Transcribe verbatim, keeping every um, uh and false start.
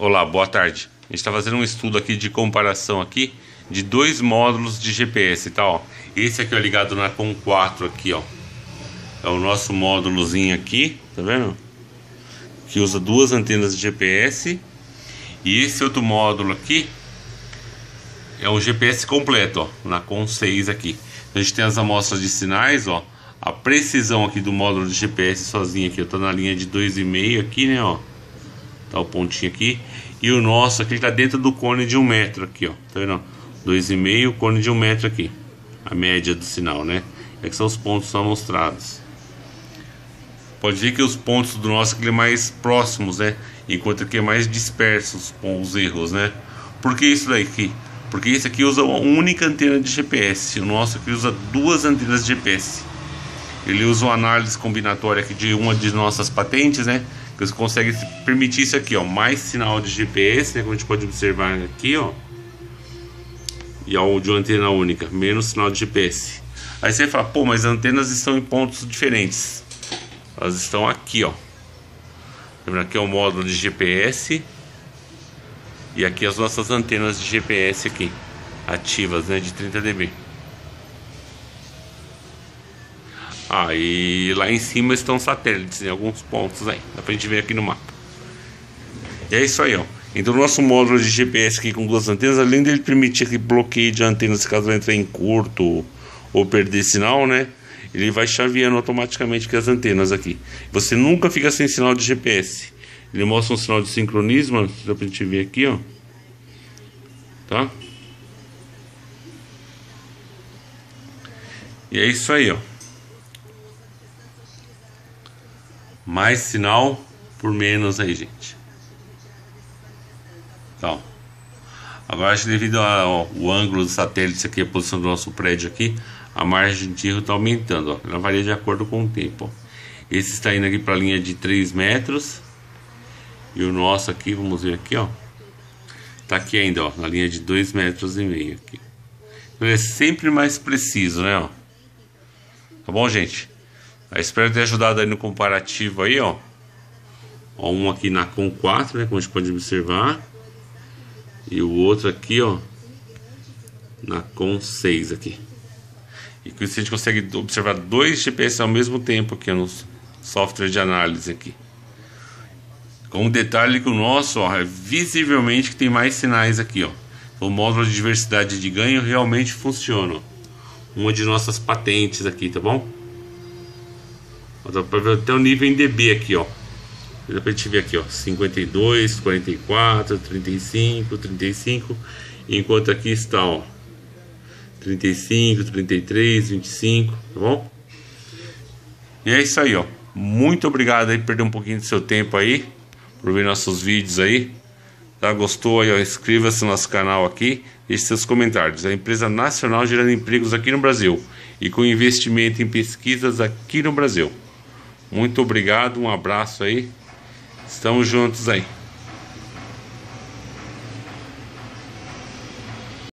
Olá, boa tarde. A gente está fazendo um estudo aqui de comparação aqui de dois módulos de G P S, tá? Ó, esse aqui é ligado na COM quatro aqui, ó. É o nosso módulozinho aqui, tá vendo? Que usa duas antenas de G P S. E esse outro módulo aqui é o G P S completo, ó, na COM seis aqui. Então a gente tem as amostras de sinais, ó. A precisão aqui do módulo de G P S sozinho aqui, ó, tá na linha de dois vírgula cinco aqui, né, ó. Tá o pontinho aqui. E o nosso aqui tá dentro do cone de um metro aqui, ó. Tá vendo? dois vírgula cinco, cone de um metro aqui. A média do sinal, né? É que são os pontos amostrados. Pode ver que os pontos do nosso aqui é mais próximos, né? Enquanto que é mais dispersos com os erros, né? Por que isso daqui? Porque esse aqui usa uma única antena de G P S. O nosso aqui usa duas antenas de G P S. Ele usa uma análise combinatória aqui de uma de nossas patentes, né? Que você consegue permitir isso aqui, ó. Mais sinal de G P S, né? Como a gente pode observar aqui, ó. E ao de uma antena única. Menos sinal de G P S. Aí você fala, pô, mas as antenas estão em pontos diferentes. Elas estão aqui, ó. Lembra, aqui é o módulo de G P S. E aqui as nossas antenas de G P S aqui. Ativas, né? De trinta decibéis. Aí ah, lá em cima estão satélites em alguns pontos aí. Dá pra gente ver aqui no mapa. E é isso aí, ó. Então o nosso módulo de G P S aqui com duas antenas, além dele permitir que bloqueio de antenas caso ela entrar em curto ou perder sinal, né? Ele vai chaveando automaticamente com as antenas aqui. Você nunca fica sem sinal de G P S. Ele mostra um sinal de sincronismo, dá pra gente ver aqui, ó. Tá? E é isso aí, ó. Mais sinal por menos aí, gente. Então, agora acho que devido ao ó, ângulo do satélite aqui, a posição do nosso prédio aqui, a margem de erro está aumentando, ó. Ela varia de acordo com o tempo, ó. Esse está indo aqui para a linha de três metros. E o nosso aqui, vamos ver aqui, ó. Está aqui ainda, ó, na linha de dois metros e meio aqui. Então, ele é sempre mais preciso, né, ó. Tá bom, gente? Eu espero ter ajudado aí no comparativo aí, ó. Ó, um aqui na COM quatro, né, como a gente pode observar. E o outro aqui, ó, na COM seis aqui. E com isso a gente consegue observar dois G P S ao mesmo tempo aqui no software de análise aqui. Com um detalhe que o nosso, ó, é visivelmente que tem mais sinais aqui, ó. Então, o módulo de diversidade de ganho realmente funciona, ó. Uma de nossas patentes aqui, tá bom? Dá pra ver até o nível em dB aqui, ó. Dá pra gente ver aqui, ó, cinquenta e dois, quarenta e quatro, trinta e cinco, trinta e cinco. Enquanto aqui está, ó, trinta e cinco, trinta e três, vinte e cinco, tá bom? E é isso aí, ó. Muito obrigado aí por perder um pouquinho do seu tempo aí, por ver nossos vídeos aí. Tá, gostou aí, ó, inscreva-se no nosso canal aqui. Deixe seus comentários. É a empresa nacional gerando empregos aqui no Brasil e com investimento em pesquisas aqui no Brasil. Muito obrigado, um abraço aí. Estamos juntos aí.